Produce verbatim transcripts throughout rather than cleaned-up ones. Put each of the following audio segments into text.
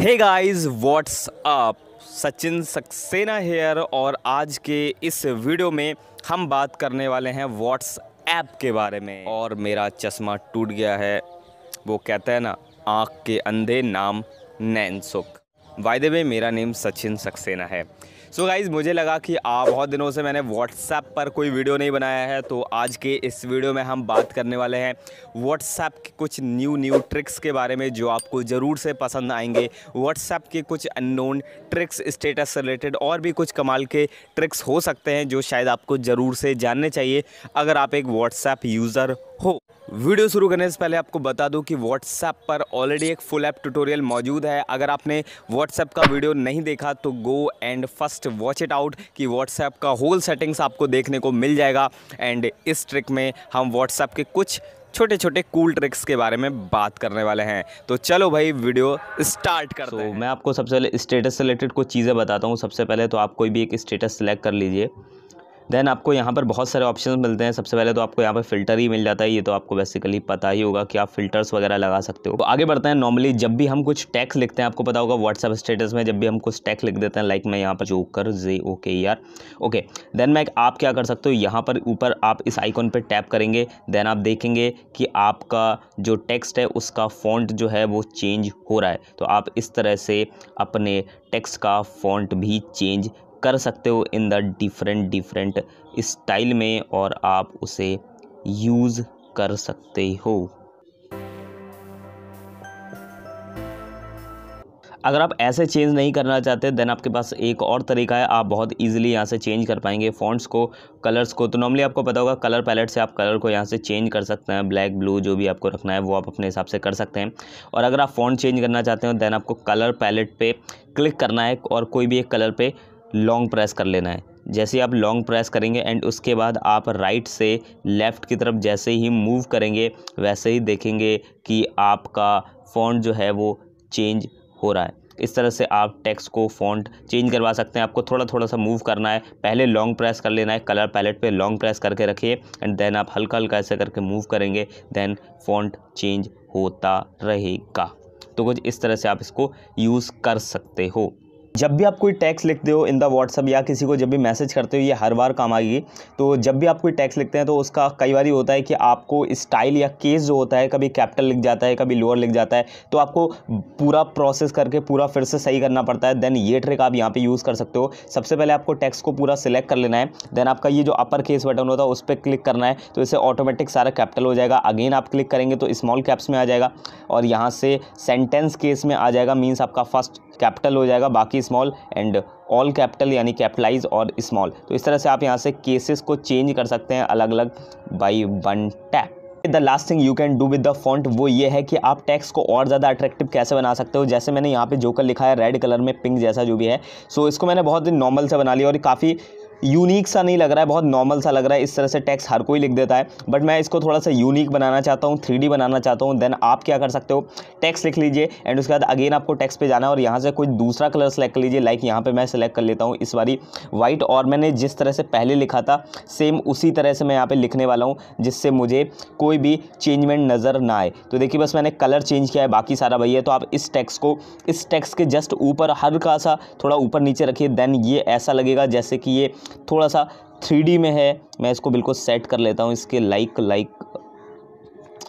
Hey guys what's up, Sachin Saxena here और आज के इस वीडियो में हम बात करने वाले हैं व्हाट्सएप के बारे में। और मेरा चश्मा टूट गया है, वो कहते हैं ना आँख के अंधे नाम नैनसुख। वायदे में मेरा नेम सचिन सक्सेना है। सो so गाइज़, मुझे लगा कि आ बहुत दिनों से मैंने व्हाट्सएप पर कोई वीडियो नहीं बनाया है, तो आज के इस वीडियो में हम बात करने वाले हैं व्हाट्सएप के कुछ न्यू न्यू ट्रिक्स के बारे में जो आपको ज़रूर से पसंद आएंगे। व्हाट्सएप के कुछ अननोन ट्रिक्स, स्टेटस से रिलेटेड और भी कुछ कमाल के ट्रिक्स हो सकते हैं जो शायद आपको ज़रूर से जानने चाहिए अगर आप एक व्हाट्सएप यूज़र हो। वीडियो शुरू करने से पहले आपको बता दूं कि व्हाट्सएप पर ऑलरेडी एक फुल ऐप ट्यूटोरियल मौजूद है। अगर आपने व्हाट्सएप का वीडियो नहीं देखा तो go and first watch it out कि व्हाट्सएप का होल सेटिंग्स आपको देखने को मिल जाएगा। एंड इस ट्रिक में हम व्हाट्सएप के कुछ छोटे छोटे कूल ट्रिक्स के बारे में बात करने वाले हैं, तो चलो भाई वीडियो स्टार्ट करते हैं। मैं आपको सबसे पहले स्टेटस से रिलेटेड कुछ चीज़ें बताता हूँ। सबसे पहले तो आप कोई भी एक स्टेटस सेलेक्ट कर लीजिए, देन आपको यहाँ पर बहुत सारे ऑप्शंस मिलते हैं। सबसे पहले तो आपको यहाँ पर फ़िल्टर ही मिल जाता है, ये तो आपको बेसिकली पता ही होगा कि आप फ़िल्टर्स वगैरह लगा सकते हो। तो आगे बढ़ते हैं। नॉर्मली जब भी हम कुछ टैक्स लिखते हैं, आपको पता होगा व्हाट्सएप स्टेटस में जब भी हम कुछ टैक्स लिख देते हैं, लाइक मैं यहाँ पर जो कर जे ओके यार ओके, देन मैं आप क्या कर सकते हो, यहाँ पर ऊपर आप इस आइकॉन पर टैप करेंगे, देन आप देखेंगे कि आपका जो टेक्स्ट है उसका फॉन्ट जो है वो चेंज हो रहा है। तो आप इस तरह से अपने टेक्स्ट का फॉन्ट भी चेंज कर सकते हो in the different different style में, और आप उसे यूज़ कर सकते हो। अगर आप ऐसे चेंज नहीं करना चाहते देन आपके पास एक और तरीका है, आप बहुत इजीली यहाँ से चेंज कर पाएंगे फ़ॉन्ट्स को, कलर्स को। तो नॉर्मली आपको पता होगा कलर पैलेट से आप कलर को यहाँ से चेंज कर सकते हैं, ब्लैक ब्लू जो भी आपको रखना है वो आप अपने हिसाब से कर सकते हैं। और अगर आप फ़ॉन्ट चेंज करना चाहते हो देन आपको कलर पैलेट पे क्लिक करना है और कोई भी एक कलर पे लॉन्ग प्रेस कर लेना है। जैसे आप लॉन्ग प्रेस करेंगे एंड उसके बाद आप राइट से लेफ़्ट की तरफ जैसे ही मूव करेंगे वैसे ही देखेंगे कि आपका फ़ॉन्ट जो है वो चेंज हो रहा है। इस तरह से आप टेक्स्ट को फ़ॉन्ट चेंज करवा सकते हैं। आपको थोड़ा थोड़ा सा मूव करना है, पहले लॉन्ग प्रेस कर लेना है, कलर पैलेट पे लॉन्ग प्रेस करके रखिए एंड देन आप हल्का हल्का ऐसे करके मूव करेंगे, देन फ़ॉन्ट चेंज होता रहेगा। तो कुछ इस तरह से आप इसको यूज़ कर सकते हो। जब भी आप कोई टैक्स लिखते हो इन द व्हाट्सअप या किसी को जब भी मैसेज करते हो, ये हर बार काम आएगी। तो जब भी आप कोई टैक्स लिखते हैं तो उसका कई बार होता है कि आपको स्टाइल या केस जो होता है कभी कैपिटल लिख जाता है, कभी लोअर लिख जाता है, तो आपको पूरा प्रोसेस करके पूरा फिर से सही करना पड़ता है। देन ये ट्रिक आप यहाँ पे यूज़ कर सकते हो। सबसे पहले आपको टैक्स को पूरा सिलेक्ट कर लेना है, देन आपका ये जो अपर केस बटन होता है उस पर क्लिक करना है, तो इससे ऑटोमेटिक सारा कैपिटल हो जाएगा। अगेन आप क्लिक करेंगे तो स्मॉल कैप्स में आ जाएगा और यहाँ से सेंटेंस केस में आ जाएगा, मीन्स आपका फर्स्ट कैपिटल हो जाएगा, बाकी स्मॉल एंड ऑल कैपिटल यानी कैपिटलाइज और स्मॉल। तो इस तरह से आप यहाँ से केसेस को चेंज कर सकते हैं अलग अलग by one tap. The last thing you can do with the font वो ये है कि आप टेक्स्ट को और ज़्यादा अट्रैक्टिव कैसे बना सकते हो। जैसे मैंने यहाँ पे जोकर लिखा है रेड कलर में, पिंक जैसा जो भी है, सो इसको मैंने बहुत नॉर्मल से बना लिया और काफ़ी यूनिक सा नहीं लग रहा है, बहुत नॉर्मल सा लग रहा है। इस तरह से टेक्स्ट हर कोई लिख देता है, बट मैं इसको थोड़ा सा यूनिक बनाना चाहता हूँ, थ्री डी बनाना चाहता हूँ। देन आप क्या कर सकते हो, टेक्स्ट लिख लीजिए एंड उसके बाद अगेन आपको टेक्स्ट पे जाना है और यहाँ से कोई दूसरा कलर सेलेक्ट कर लीजिए। लाइक यहाँ पे मैं सिलेक्ट कर लेता हूँ इस बारी वाइट, और मैंने जिस तरह से पहले लिखा था सेम उसी तरह से मैं यहाँ पर लिखने वाला हूँ, जिससे मुझे कोई भी चेंजमेंट नज़र ना आए। तो देखिए बस मैंने कलर चेंज किया है, बाकी सारा वही है। तो आप इस टेक्स्ट को इस टेक्स्ट के जस्ट ऊपर हल्का सा थोड़ा ऊपर नीचे रखिए, देन ये ऐसा लगेगा जैसे कि ये थोड़ा सा थ्री डी में है। मैं इसको बिल्कुल सेट कर लेता हूँ इसके लाइक लाइक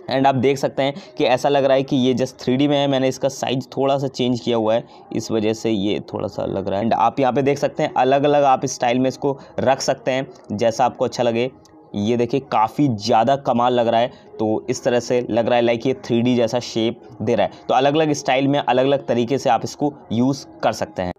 एंड आप देख सकते हैं कि ऐसा लग रहा है कि ये जस्ट थ्री डी में है। मैंने इसका साइज थोड़ा सा चेंज किया हुआ है, इस वजह से ये थोड़ा सा लग रहा है। एंड आप यहाँ पे देख सकते हैं अलग अलग आप स्टाइल में इसको रख सकते हैं जैसा आपको अच्छा लगे। ये देखिए काफ़ी ज़्यादा कमाल लग रहा है, तो इस तरह से लग रहा है लाइक ये थ्री डी जैसा शेप दे रहा है। तो अलग अलग स्टाइल में अलग अलग तरीके से आप इसको यूज़ कर सकते हैं।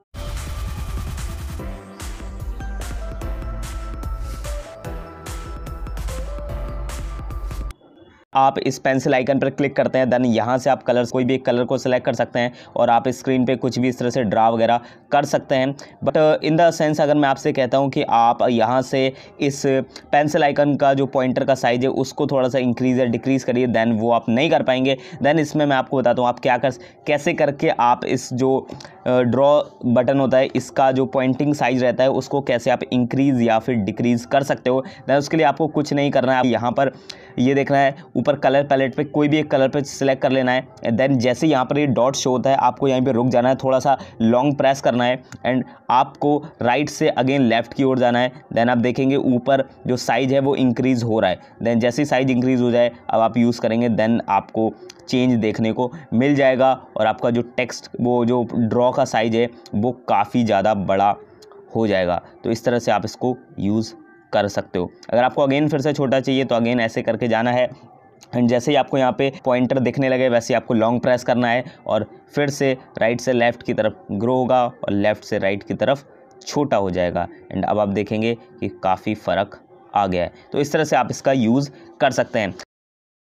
आप इस पेंसिल आइकन पर क्लिक करते हैं, देन यहाँ से आप कलर्स कोई भी एक कलर को सिलेक्ट कर सकते हैं और आप स्क्रीन पे कुछ भी इस तरह से ड्रा वगैरह कर सकते हैं। बट इन द सेंस अगर मैं आपसे कहता हूँ कि आप यहाँ से इस पेंसिल आइकन का जो पॉइंटर का साइज है उसको थोड़ा सा इंक्रीज़ या डिक्रीज़ करिए, देन वो आप नहीं कर पाएंगे। देन इसमें मैं आपको बताता हूँ आप क्या कर कैसे करके आप इस जो ड्रॉ बटन होता है, इसका जो पॉइंटिंग साइज रहता है उसको कैसे आप इंक्रीज़ या फिर डिक्रीज़ कर सकते हो। दैन उसके लिए आपको कुछ नहीं करना है, आप यहाँ पर ये देखना है ऊपर कलर पैलेट पे कोई भी एक कलर पे सिलेक्ट कर लेना है। देन जैसे यहाँ पर ये डॉट शो होता है आपको यहाँ पर रुक जाना है, थोड़ा सा लॉन्ग प्रेस करना है एंड आपको राइट से अगेन लेफ्ट की ओर जाना है। देन आप देखेंगे ऊपर जो साइज़ है वो इंक्रीज़ हो रहा है। देन जैसे साइज़ इंक्रीज़ हो जाए अब आप यूज़ करेंगे, देन आपको चेंज देखने को मिल जाएगा और आपका जो टेक्स्ट वो जो ड्रॉ का साइज़ है वो काफ़ी ज़्यादा बड़ा हो जाएगा। तो इस तरह से आप इसको यूज़ कर सकते हो। अगर आपको अगेन फिर से छोटा चाहिए तो अगेन ऐसे करके जाना है एंड जैसे ही आपको यहाँ पे पॉइंटर दिखने लगे वैसे आपको लॉन्ग प्रेस करना है और फिर से राइट से लेफ़्ट की तरफ ग्रो होगा और लेफ़्ट से राइट की तरफ छोटा हो जाएगा। एंड अब आप देखेंगे कि काफ़ी फ़र्क आ गया है। तो इस तरह से आप इसका यूज़ कर सकते हैं।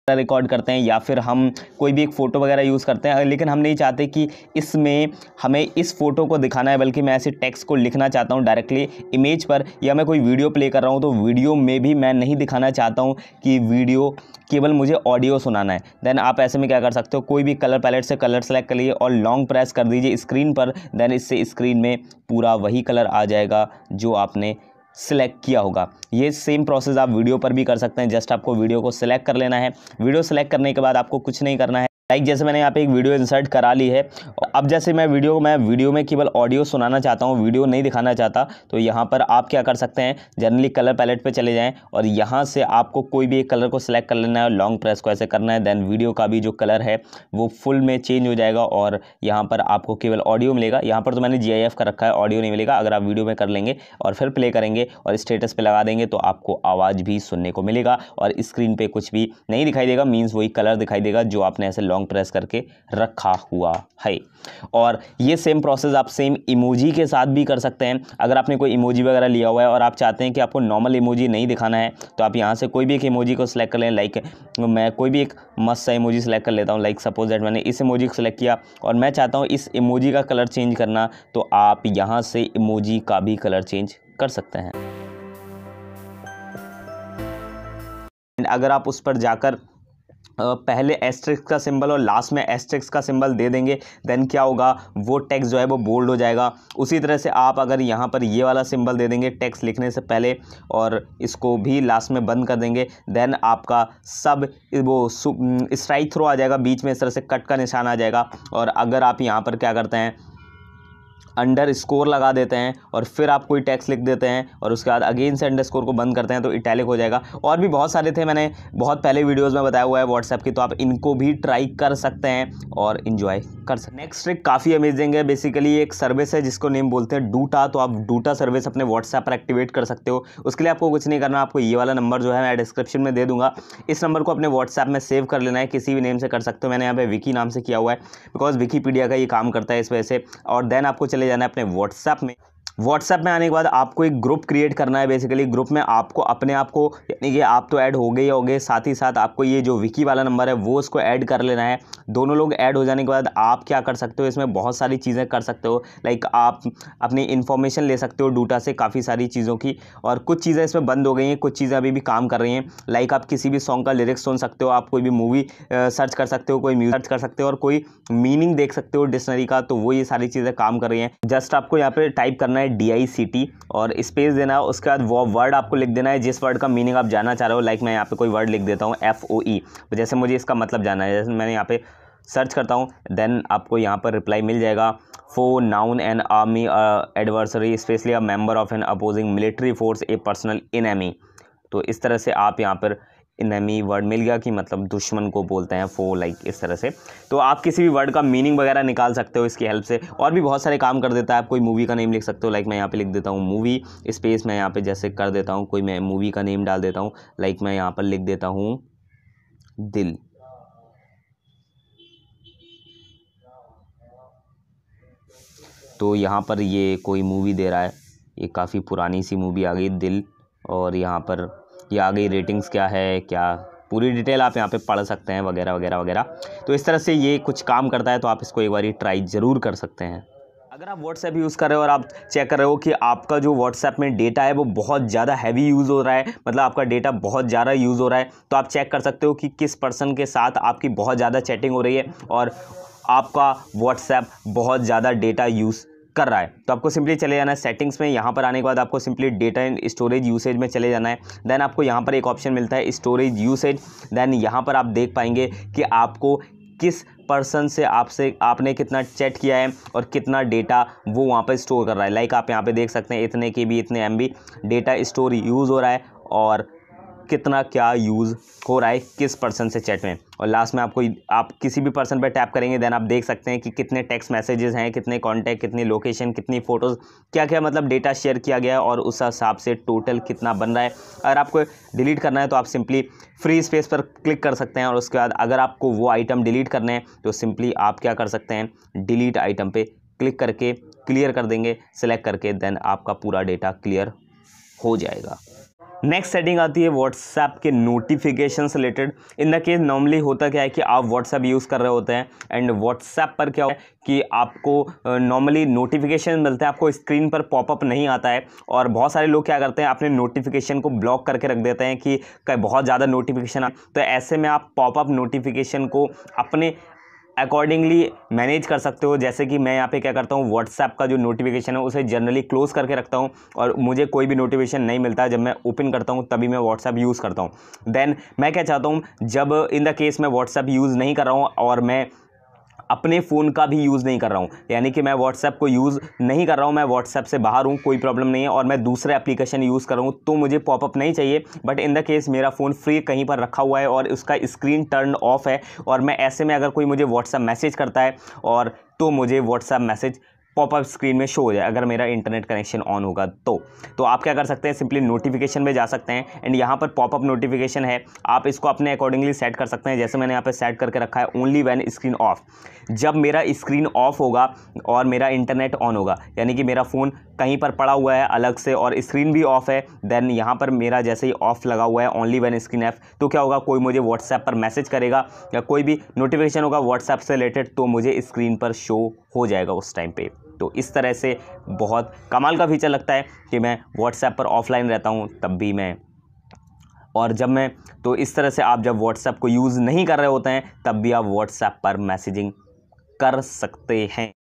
रिकॉर्ड करते हैं या फिर हम कोई भी एक फ़ोटो वगैरह यूज़ करते हैं, लेकिन हम नहीं चाहते कि इसमें हमें इस फ़ोटो को दिखाना है, बल्कि मैं ऐसे टेक्स्ट को लिखना चाहता हूँ डायरेक्टली इमेज पर, या मैं कोई वीडियो प्ले कर रहा हूँ तो वीडियो में भी मैं नहीं दिखाना चाहता हूँ कि वीडियो, केवल मुझे ऑडियो सुनाना है। देन आप ऐसे में क्या कर सकते हो, कोई भी कलर पैलेट से कलर सेलेक्ट करिए और लॉन्ग प्रेस कर दीजिए स्क्रीन पर। देन इससे स्क्रीन में पूरा वही कलर आ जाएगा जो आपने सिलेक्ट किया होगा। ये सेम प्रोसेस आप वीडियो पर भी कर सकते हैं। जस्ट आपको वीडियो को सिलेक्ट कर लेना है। वीडियो सेलेक्ट करने के बाद आपको कुछ नहीं करना है। लाइक जैसे मैंने यहाँ पे एक वीडियो इंसर्ट करा ली है। अब जैसे मैं वीडियो मैं वीडियो में केवल ऑडियो सुनाना चाहता हूँ, वीडियो नहीं दिखाना चाहता, तो यहाँ पर आप क्या कर सकते हैं, जनरली कलर पैलेट पे चले जाएं और यहाँ से आपको कोई भी एक कलर को सिलेक्ट कर लेना है और लॉन्ग प्रेस को ऐसे करना है। देन वीडियो का भी जो कलर है वो फुल में चेंज हो जाएगा और यहाँ पर आपको केवल ऑडियो मिलेगा। यहाँ पर तो मैंने जी आई एफ का रखा है, ऑडियो नहीं मिलेगा। अगर आप वीडियो में कर लेंगे और फिर प्ले करेंगे और स्टेटस पर लगा देंगे तो आपको आवाज़ भी सुनने को मिलेगा और स्क्रीन पर कुछ भी नहीं दिखाई देगा, मीन्स वही कलर दिखाई देगा जो आपने ऐसे लॉन्ग प्रेस करके रखा हुआ है। और ये सेम प्रोसेस आप सेम इमोजी के साथ भी कर सकते हैं। अगर आपने कोई इमोजी वगैरह लिया हुआ है और आप चाहते हैं कि आपको नॉर्मल इमोजी नहीं दिखाना है तो आप यहाँ से कोई भी एक इमोजी को सिलेक्ट कर लें। लाइक मैं कोई भी एक मस्त सा इमोजी सिलेक्ट कर लेता हूँ। लाइक सपोज दैट मैंने इस इमोजी को सिलेक्ट किया और मैं चाहता हूँ इस इमोजी का कलर चेंज करना, तो आप यहाँ से इमोजी का भी कलर चेंज कर सकते हैं। अगर आप उस पर जाकर पहले एस्ट्रिक्स का सिंबल और लास्ट में एस्ट्रिक्स का सिंबल दे देंगे, देन क्या होगा, वो टेक्स्ट जो है वो बोल्ड हो जाएगा। उसी तरह से आप अगर यहाँ पर ये वाला सिंबल दे देंगे टेक्स्ट लिखने से पहले और इसको भी लास्ट में बंद कर देंगे, देन आपका सब वो स्ट्राइक थ्रो आ जाएगा, बीच में इस तरह से कट का निशान आ जाएगा। और अगर आप यहाँ पर क्या करते हैं, अंडर स्कोर लगा देते हैं और फिर आप कोई टेक्स्ट लिख देते हैं और उसके बाद अगेन से अंडर स्कोर को बंद करते हैं तो इटैलिक हो जाएगा। और भी बहुत सारे थे, मैंने बहुत पहले वीडियोस में बताया हुआ है व्हाट्सएप की, तो आप इनको भी ट्राई कर सकते हैं और इन्जॉय कर सकते हैं। नेक्स्ट ट्रिक काफ़ी अमेजिंग है। बेसिकली एक सर्विस है जिसको नेम बोलते हैं डूटा। तो आप डूटा सर्विस अपने व्हाट्सएप पर एक्टिवेट कर सकते हो। उसके लिए आपको कुछ नहीं करना, आपको ये वाला नंबर जो है मैं डिस्क्रिप्शन में दे दूँगा, इस नंबर को अपने व्हाट्सएप में सेव कर लेना है। किसी भी नेम से कर सकते हो, मैंने यहाँ पर विकी नाम से किया हुआ है बिकॉज विकीपीडिया का ये काम करता है इस वजह से। और देन आपको जाना है अपने व्हाट्सएप में। व्हाट्सएप में आने के बाद आपको एक ग्रुप क्रिएट करना है। बेसिकली ग्रुप में आपको अपने आप को, यानी कि आप तो ऐड हो गए हो गए, साथ ही साथ आपको ये जो विकी वाला नंबर है वो उसको ऐड कर लेना है। दोनों लोग ऐड हो जाने के बाद आप क्या कर सकते हो, इसमें बहुत सारी चीज़ें कर सकते हो। लाइक आप अपनी इन्फॉर्मेशन ले सकते हो डूटा से काफ़ी सारी चीज़ों की, और कुछ चीज़ें इसमें बंद हो गई हैं, कुछ चीज़ें अभी भी काम कर रही हैं। लाइक आप किसी भी सॉन्ग का लिरिक्स सुन सकते हो, आप कोई भी मूवी सर्च कर सकते हो, कोई म्यूजिक सर्च कर सकते हो और कोई मीनिंग देख सकते हो डिक्शनरी का। तो वो ये सारी चीज़ें काम कर रही हैं। जस्ट आपको यहाँ पर टाइप करना है डी आई सी टी और स्पेस देना है, उसके बाद वो वर्ड आपको लिख देना है जिस वर्ड का मीनिंग आप जानना चाह रहे हो। लाइक मैं यहाँ पे कोई वर्ड लिख देता हूँ एफ ओ ई, जैसे मुझे इसका मतलब जानना है, जैसे मैंने यहाँ पे सर्च करता हूँ, देन आपको यहाँ पर रिप्लाई मिल जाएगा। Foe noun an army adversary specially a member of an opposing military force a personal enemy. तो इस तरह से आप यहाँ पर इनमी वर्ड मिल गया कि मतलब दुश्मन को बोलते हैं फो, लाइक इस तरह से। तो आप किसी भी वर्ड का मीनिंग वगैरह निकाल सकते हो इसकी हेल्प से। और भी बहुत सारे काम कर देता है। आप कोई मूवी का नेम लिख सकते हो। लाइक मैं यहाँ पे लिख देता हूँ मूवी स्पेस, मैं यहाँ पे जैसे कर देता हूँ कोई, मैं मूवी का नेम डाल देता हूँ। लाइक मैं यहाँ पर लिख देता हूँ दिल। तो यहाँ पर ये कोई मूवी दे रहा है, ये काफ़ी पुरानी सी मूवी आ गई दिल। और यहाँ पर ये आ गई रेटिंग्स क्या है, क्या पूरी डिटेल आप यहाँ पे पढ़ सकते हैं वगैरह वगैरह वगैरह। तो इस तरह से ये कुछ काम करता है, तो आप इसको एक बार ट्राई ज़रूर कर सकते हैं। अगर आप व्हाट्सएप यूज़ कर रहे हो और आप चेक कर रहे हो कि आपका जो व्हाट्सएप में डेटा है वो बहुत ज़्यादा हैवी यूज़ हो रहा है, मतलब आपका डेटा बहुत ज़्यादा यूज़ हो रहा है, तो आप चेक कर सकते हो कि किस पर्सन के साथ आपकी बहुत ज़्यादा चैटिंग हो रही है। और आपका व्हाट्सएप बहुत ज़्यादा डेटा यूज़ कर रहा है, तो आपको सिंपली चले जाना है सेटिंग्स में। यहाँ पर आने के बाद आपको simply data and storage usage में चले जाना है। देन आपको यहाँ पर एक ऑप्शन मिलता है स्टोरेज यूसेज। देन यहाँ पर आप देख पाएंगे कि आपको किस पर्सन से आपसे आपने कितना चैट किया है और कितना डेटा वो वहाँ पर स्टोर कर रहा है। लाइक आप यहाँ पे देख सकते हैं इतने के बी इतने M B data store use हो रहा है और कितना क्या यूज़ हो रहा है किस पर्सन से चैट में। और लास्ट में आपको आप किसी भी पर्सन पर टैप करेंगे देन आप देख सकते हैं कि कितने टेक्स्ट मैसेजेस हैं, कितने कॉन्टैक्ट, कितनी लोकेशन, कितनी फ़ोटोज़, क्या क्या मतलब डेटा शेयर किया गया है और उस हिसाब से टोटल कितना बन रहा है। अगर आपको डिलीट करना है तो आप सिंपली फ्री स्पेस पर क्लिक कर सकते हैं और उसके बाद अगर आपको वो आइटम डिलीट करने हैं तो सिंपली आप क्या कर सकते हैं, डिलीट आइटम पर क्लिक करके क्लियर कर देंगे सेलेक्ट करके, देन आपका पूरा डेटा क्लियर हो जाएगा। नेक्स्ट सेटिंग आती है व्हाट्सएप के नोटिफिकेशन से related. In the case normally होता क्या है कि आप व्हाट्सएप यूज़ कर रहे होते हैं एंड व्हाट्सएप पर क्या होता है कि आपको नॉर्मली नोटिफिकेशन मिलते हैं, आपको स्क्रीन पर पॉपअप नहीं आता है। और बहुत सारे लोग क्या करते हैं अपने नोटिफिकेशन को ब्लॉक करके रख देते हैं कि बहुत ज़्यादा नोटिफिकेशन आ, तो ऐसे में आप पॉपअप नोटिफिकेशन को अपने अकॉर्डिंगली मैनेज कर सकते हो। जैसे कि मैं यहाँ पे क्या करता हूँ, व्हाट्सएप का जो नोटिफिकेशन है उसे जनरली क्लोज़ करके रखता हूँ और मुझे कोई भी नोटिफिकेशन नहीं मिलता, जब मैं ओपन करता हूँ तभी मैं व्हाट्सएप यूज़ करता हूँ। देन मैं क्या चाहता हूँ, जब इन द केस मैं व्हाट्सएप यूज़ नहीं कर रहा हूँ और मैं अपने फ़ोन का भी यूज़ नहीं कर रहा हूँ, यानी कि मैं व्हाट्सएप को यूज़ नहीं कर रहा हूँ, मैं व्हाट्सएप से बाहर हूँ, कोई प्रॉब्लम नहीं है और मैं दूसरे एप्लीकेशन यूज़ कर रहा हूँ, तो मुझे पॉपअप नहीं चाहिए। बट इन द केस मेरा फ़ोन फ्री कहीं पर रखा हुआ है और उसका स्क्रीन टर्न ऑफ है और मैं ऐसे में अगर कोई मुझे व्हाट्सएप मैसेज करता है और तो मुझे व्हाट्सएप मैसेज पॉपअप स्क्रीन में शो हो जाए अगर मेरा इंटरनेट कनेक्शन ऑन होगा तो तो आप क्या कर सकते हैं, सिंपली नोटिफिकेशन में जा सकते हैं एंड यहाँ पर पॉपअप नोटिफिकेशन है, आप इसको अपने अकॉर्डिंगली सेट कर सकते हैं। जैसे मैंने यहाँ पे सेट करके रखा है ओनली व्हेन स्क्रीन ऑफ, जब मेरा स्क्रीन ऑफ होगा और मेरा इंटरनेट ऑन होगा, यानी कि मेरा फ़ोन कहीं पर पड़ा हुआ है अलग से और स्क्रीन भी ऑफ है, देन यहाँ पर मेरा जैसे ही ऑफ लगा हुआ है ओनली व्हेन स्क्रीन ऑफ, तो क्या होगा, कोई मुझे व्हाट्सएप पर मैसेज करेगा या कोई भी नोटिफिकेशन होगा व्हाट्सएप से रिलेटेड तो मुझे स्क्रीन पर शो हो जाएगा उस टाइम पे। तो इस तरह से बहुत कमाल का फीचर लगता है कि मैं व्हाट्सएप पर ऑफलाइन रहता हूँ तब भी मैं, और जब मैं, तो इस तरह से आप जब व्हाट्सएप को यूज़ नहीं कर रहे होते हैं तब भी आप व्हाट्सएप पर मैसेजिंग कर सकते हैं।